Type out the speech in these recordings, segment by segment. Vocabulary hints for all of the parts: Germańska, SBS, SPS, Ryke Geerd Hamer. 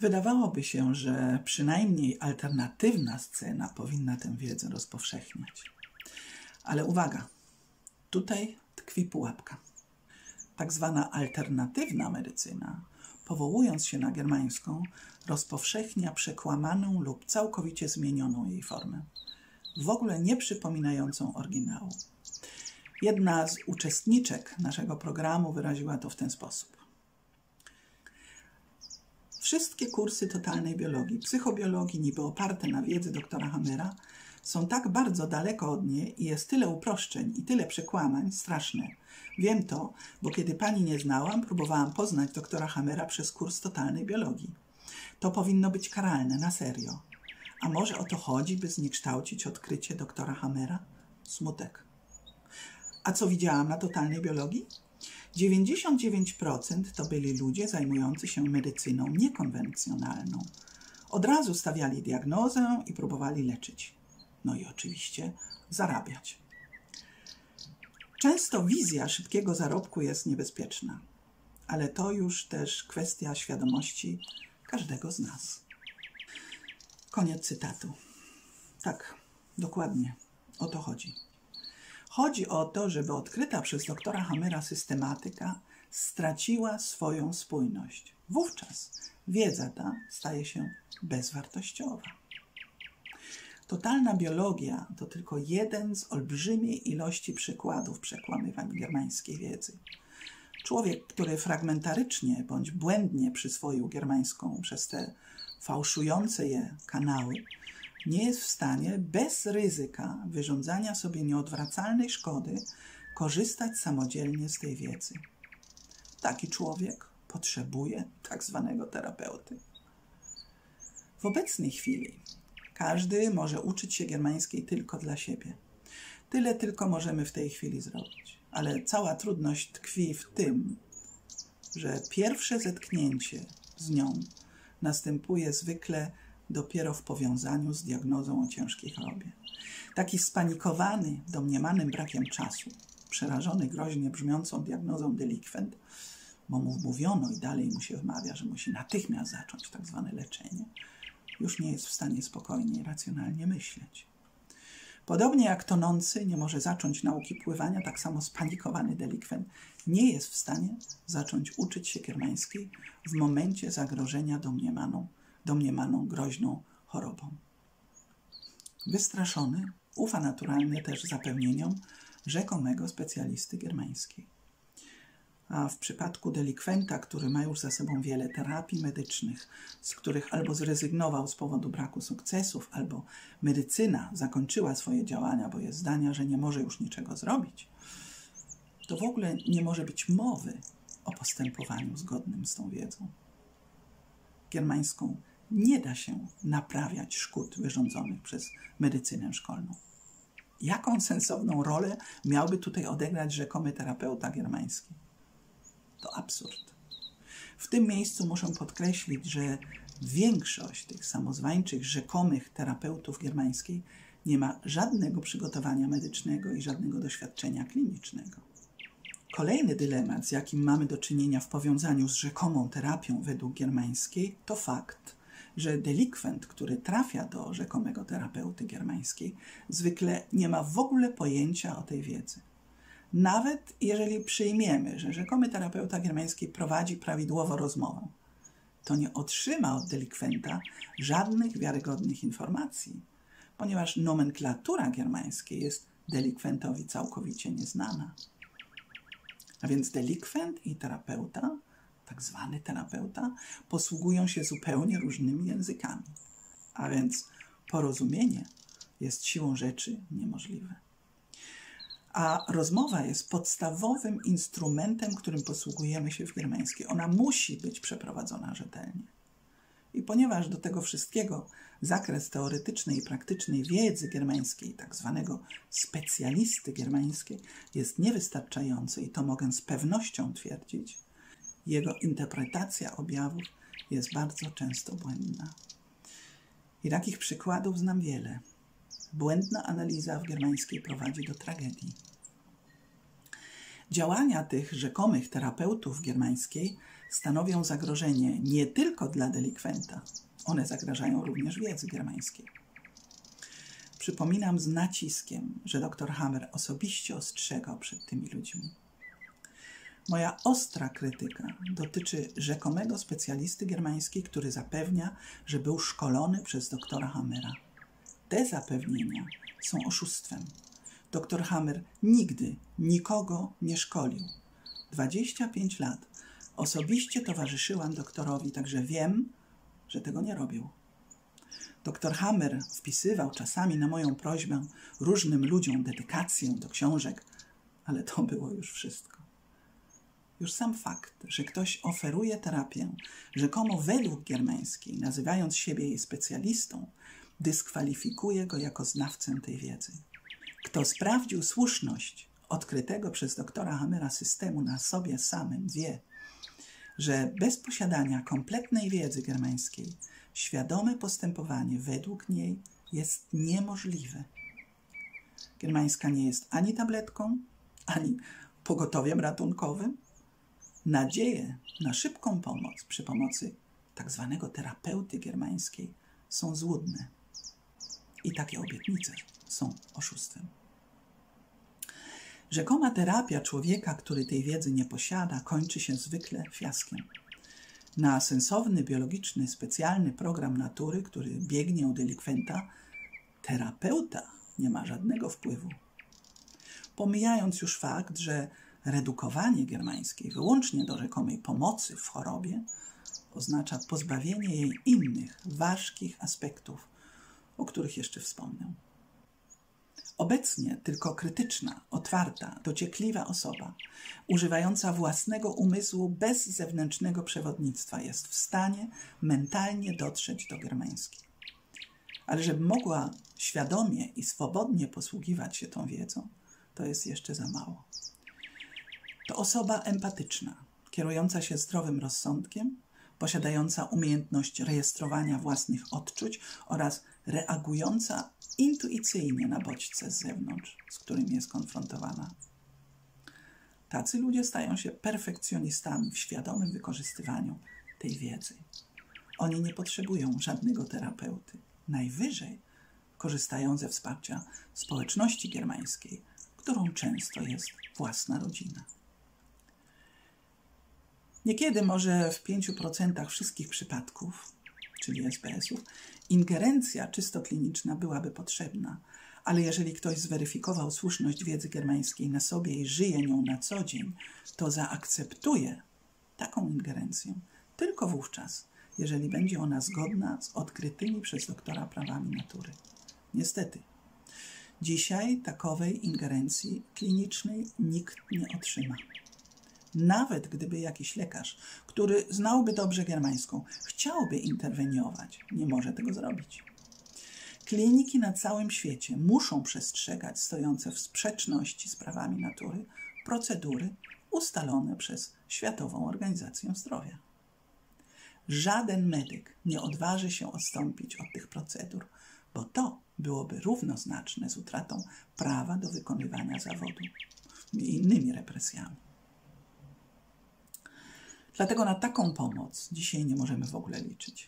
Wydawałoby się, że przynajmniej alternatywna scena powinna tę wiedzę rozpowszechniać. Ale uwaga, tutaj tkwi pułapka. Tak zwana alternatywna medycyna, powołując się na germańską, rozpowszechnia przekłamaną lub całkowicie zmienioną jej formę, w ogóle nie przypominającą oryginału. Jedna z uczestniczek naszego programu wyraziła to w ten sposób. Wszystkie kursy totalnej biologii, psychobiologii, niby oparte na wiedzy doktora Hamera, są tak bardzo daleko od niej i jest tyle uproszczeń i tyle przekłamań, straszne. Wiem to, bo kiedy pani nie znałam, próbowałam poznać doktora Hamera przez kurs totalnej biologii. To powinno być karalne, na serio. A może o to chodzi, by zniekształcić odkrycie doktora Hamera? Smutek. A co widziałam na totalnej biologii? 99% to byli ludzie zajmujący się medycyną niekonwencjonalną. Od razu stawiali diagnozę i próbowali leczyć. No i oczywiście zarabiać. Często wizja szybkiego zarobku jest niebezpieczna, ale to już też kwestia świadomości każdego z nas. Koniec cytatu. Tak, dokładnie, o to chodzi. Chodzi o to, żeby odkryta przez doktora Hamera systematyka straciła swoją spójność. Wówczas wiedza ta staje się bezwartościowa. Totalna biologia to tylko jeden z olbrzymiej ilości przykładów przekłamywań germańskiej wiedzy. Człowiek, który fragmentarycznie bądź błędnie przyswoił germańską przez te fałszujące je kanały, nie jest w stanie bez ryzyka wyrządzania sobie nieodwracalnej szkody korzystać samodzielnie z tej wiedzy. Taki człowiek potrzebuje tak zwanego terapeuty. W obecnej chwili każdy może uczyć się germańskiej tylko dla siebie. Tyle tylko możemy w tej chwili zrobić. Ale cała trudność tkwi w tym, że pierwsze zetknięcie z nią następuje zwykle dopiero w powiązaniu z diagnozą o ciężkiej chorobie. Taki spanikowany, domniemanym brakiem czasu, przerażony groźnie brzmiącą diagnozą delikwent, bo mu wmówiono i dalej mu się wmawia, że musi natychmiast zacząć tak zwane leczenie, już nie jest w stanie spokojnie i racjonalnie myśleć. Podobnie jak tonący nie może zacząć nauki pływania, tak samo spanikowany delikwent nie jest w stanie zacząć uczyć się germańskiej w momencie zagrożenia domniemaną groźną chorobą. Wystraszony ufa naturalnie też zapewnieniom rzekomego specjalisty germańskiej. A w przypadku delikwenta, który ma już za sobą wiele terapii medycznych, z których albo zrezygnował z powodu braku sukcesów, albo medycyna zakończyła swoje działania, bo jest zdania, że nie może już niczego zrobić, to w ogóle nie może być mowy o postępowaniu zgodnym z tą wiedzą germańską. Nie da się naprawiać szkód wyrządzonych przez medycynę szkolną. Jaką sensowną rolę miałby tutaj odegrać rzekomy terapeuta germański? To absurd. W tym miejscu muszę podkreślić, że większość tych samozwańczych, rzekomych terapeutów germańskiej nie ma żadnego przygotowania medycznego i żadnego doświadczenia klinicznego. Kolejny dylemat, z jakim mamy do czynienia w powiązaniu z rzekomą terapią według germańskiej, to fakt, że delikwent, który trafia do rzekomego terapeuty germańskiej, zwykle nie ma w ogóle pojęcia o tej wiedzy. Nawet jeżeli przyjmiemy, że rzekomy terapeuta germański prowadzi prawidłowo rozmowę, to nie otrzyma od delikwenta żadnych wiarygodnych informacji, ponieważ nomenklatura germańskiej jest delikwentowi całkowicie nieznana. A więc delikwent i terapeuta, tak zwany terapeuta, posługują się zupełnie różnymi językami. A więc porozumienie jest siłą rzeczy niemożliwe. A rozmowa jest podstawowym instrumentem, którym posługujemy się w germańskiej. Ona musi być przeprowadzona rzetelnie. I ponieważ do tego wszystkiego zakres teoretycznej i praktycznej wiedzy germańskiej, tak zwanego specjalisty germańskiej, jest niewystarczający i to mogę z pewnością twierdzić, jego interpretacja objawów jest bardzo często błędna. I takich przykładów znam wiele. Błędna analiza w germańskiej prowadzi do tragedii. Działania tych rzekomych terapeutów germańskiej stanowią zagrożenie nie tylko dla delikwenta, one zagrażają również wiedzy germańskiej. Przypominam z naciskiem, że dr Hamer osobiście ostrzegał przed tymi ludźmi. Moja ostra krytyka dotyczy rzekomego specjalisty germański, który zapewnia, że był szkolony przez doktora Hamera. Te zapewnienia są oszustwem. Dr Hamer nigdy nikogo nie szkolił. 25 lat osobiście towarzyszyłam doktorowi, także wiem, że tego nie robił. Dr Hamer wpisywał czasami na moją prośbę różnym ludziom dedykację do książek, ale to było już wszystko. Już sam fakt, że ktoś oferuje terapię rzekomo według germańskiej, nazywając siebie jej specjalistą, dyskwalifikuje go jako znawcę tej wiedzy. Kto sprawdził słuszność odkrytego przez doktora Hamera systemu na sobie samym, wie, że bez posiadania kompletnej wiedzy germańskiej świadome postępowanie według niej jest niemożliwe. Germańska nie jest ani tabletką, ani pogotowiem ratunkowym. Nadzieje na szybką pomoc przy pomocy tzw. terapeuty germańskiej są złudne. I takie obietnice są oszustwem. Rzekoma terapia człowieka, który tej wiedzy nie posiada, kończy się zwykle fiaskiem. Na sensowny, biologiczny, specjalny program natury, który biegnie u delikwenta, terapeuta nie ma żadnego wpływu. Pomijając już fakt, że redukowanie germańskiej wyłącznie do rzekomej pomocy w chorobie oznacza pozbawienie jej innych, ważkich aspektów, o których jeszcze wspomnę. Obecnie tylko krytyczna, otwarta, dociekliwa osoba, używająca własnego umysłu bez zewnętrznego przewodnictwa jest w stanie mentalnie dotrzeć do germańskiej. Ale żeby mogła świadomie i swobodnie posługiwać się tą wiedzą, to jest jeszcze za mało. To osoba empatyczna, kierująca się zdrowym rozsądkiem, posiadająca umiejętność rejestrowania własnych odczuć oraz reagująca intuicyjnie na bodźce z zewnątrz, z którym jest konfrontowana. Tacy ludzie stają się perfekcjonistami w świadomym wykorzystywaniu tej wiedzy. Oni nie potrzebują żadnego terapeuty. Najwyżej korzystają ze wsparcia społeczności germańskiej, którą często jest własna rodzina. Niekiedy może w 5% wszystkich przypadków, czyli SPS-ów, ingerencja czysto kliniczna byłaby potrzebna, ale jeżeli ktoś zweryfikował słuszność wiedzy germańskiej na sobie i żyje nią na co dzień, to zaakceptuje taką ingerencję tylko wówczas, jeżeli będzie ona zgodna z odkrytymi przez doktora prawami natury. Niestety, dzisiaj takowej ingerencji klinicznej nikt nie otrzyma. Nawet gdyby jakiś lekarz, który znałby dobrze germańską, chciałby interweniować, nie może tego zrobić. Kliniki na całym świecie muszą przestrzegać stojące w sprzeczności z prawami natury procedury ustalone przez Światową Organizację Zdrowia. Żaden medyk nie odważy się odstąpić od tych procedur, bo to byłoby równoznaczne z utratą prawa do wykonywania zawodu i innymi represjami. Dlatego na taką pomoc dzisiaj nie możemy w ogóle liczyć.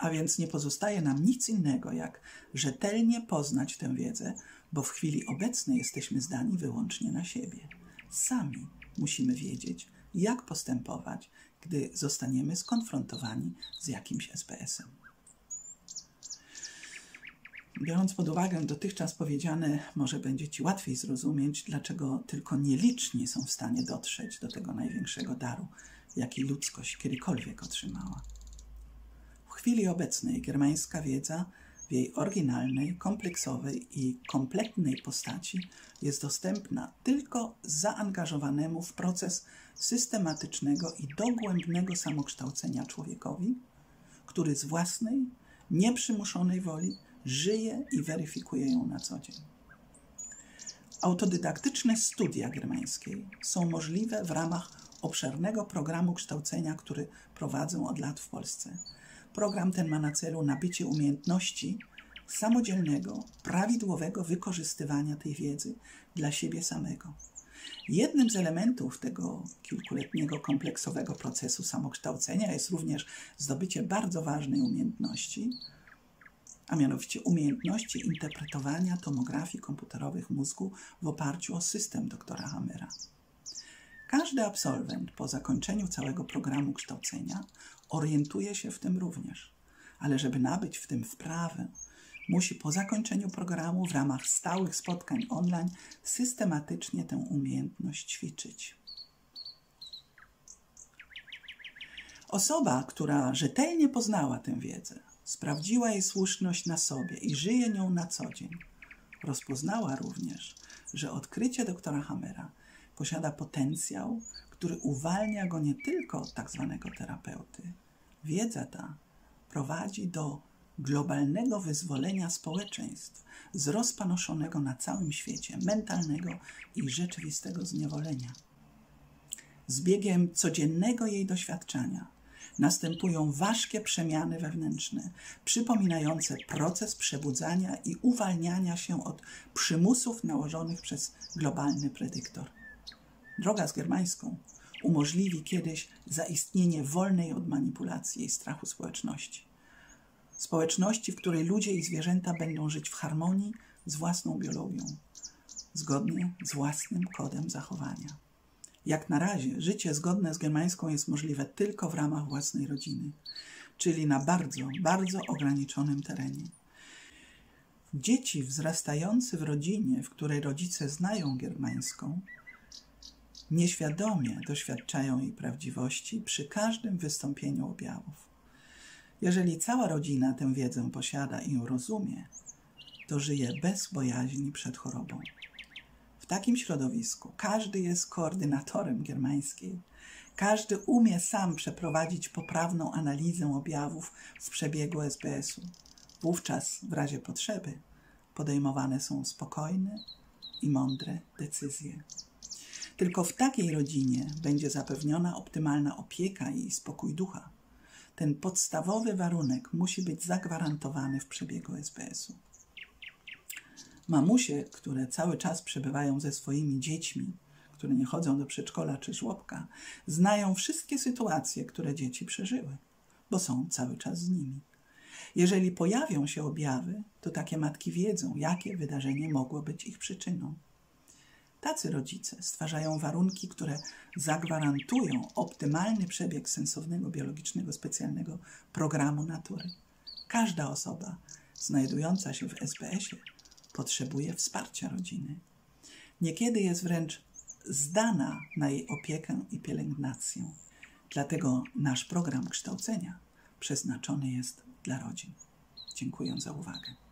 A więc nie pozostaje nam nic innego, jak rzetelnie poznać tę wiedzę, bo w chwili obecnej jesteśmy zdani wyłącznie na siebie. Sami musimy wiedzieć, jak postępować, gdy zostaniemy skonfrontowani z jakimś SPS-em. Biorąc pod uwagę dotychczas powiedziane, może będzie Ci łatwiej zrozumieć, dlaczego tylko nieliczni są w stanie dotrzeć do tego największego daru, jaki ludzkość kiedykolwiek otrzymała. W chwili obecnej germańska wiedza w jej oryginalnej, kompleksowej i kompletnej postaci jest dostępna tylko zaangażowanemu w proces systematycznego i dogłębnego samokształcenia człowiekowi, który z własnej, nieprzymuszonej woli żyje i weryfikuje ją na co dzień. Autodydaktyczne studia germańskiej są możliwe w ramach obszernego programu kształcenia, który prowadzę od lat w Polsce. Program ten ma na celu nabycie umiejętności samodzielnego, prawidłowego wykorzystywania tej wiedzy dla siebie samego. Jednym z elementów tego kilkuletniego, kompleksowego procesu samokształcenia jest również zdobycie bardzo ważnej umiejętności, a mianowicie umiejętności interpretowania tomografii komputerowych mózgu w oparciu o system doktora Hamera. Każdy absolwent po zakończeniu całego programu kształcenia orientuje się w tym również, ale żeby nabyć w tym wprawę, musi po zakończeniu programu w ramach stałych spotkań online systematycznie tę umiejętność ćwiczyć. Osoba, która rzetelnie poznała tę wiedzę, sprawdziła jej słuszność na sobie i żyje nią na co dzień, rozpoznała również, że odkrycie doktora Hamera posiada potencjał, który uwalnia go nie tylko od tak zwanego terapeuty. Wiedza ta prowadzi do globalnego wyzwolenia społeczeństw z rozpanoszonego na całym świecie mentalnego i rzeczywistego zniewolenia. Z biegiem codziennego jej doświadczenia następują ważkie przemiany wewnętrzne, przypominające proces przebudzania i uwalniania się od przymusów nałożonych przez globalny predyktor. Droga z Germańską umożliwi kiedyś zaistnienie wolnej od manipulacji i strachu społeczności. Społeczności, w której ludzie i zwierzęta będą żyć w harmonii z własną biologią, zgodnie z własnym kodem zachowania. Jak na razie życie zgodne z Germańską jest możliwe tylko w ramach własnej rodziny, czyli na bardzo, bardzo ograniczonym terenie. Dzieci wzrastające w rodzinie, w której rodzice znają Germańską, nieświadomie doświadczają jej prawdziwości przy każdym wystąpieniu objawów. Jeżeli cała rodzina tę wiedzę posiada i ją rozumie, to żyje bez bojaźni przed chorobą. W takim środowisku każdy jest koordynatorem Germańskiej. Każdy umie sam przeprowadzić poprawną analizę objawów w przebiegu SBS-u. Wówczas, w razie potrzeby, podejmowane są spokojne i mądre decyzje. Tylko w takiej rodzinie będzie zapewniona optymalna opieka i spokój ducha. Ten podstawowy warunek musi być zagwarantowany w przebiegu SBS-u. Mamusie, które cały czas przebywają ze swoimi dziećmi, które nie chodzą do przedszkola czy żłobka, znają wszystkie sytuacje, które dzieci przeżyły, bo są cały czas z nimi. Jeżeli pojawią się objawy, to takie matki wiedzą, jakie wydarzenie mogło być ich przyczyną. Tacy rodzice stwarzają warunki, które zagwarantują optymalny przebieg sensownego, biologicznego, specjalnego programu natury. Każda osoba znajdująca się w SBS-ie potrzebuje wsparcia rodziny. Niekiedy jest wręcz zdana na jej opiekę i pielęgnację. Dlatego nasz program kształcenia przeznaczony jest dla rodzin. Dziękuję za uwagę.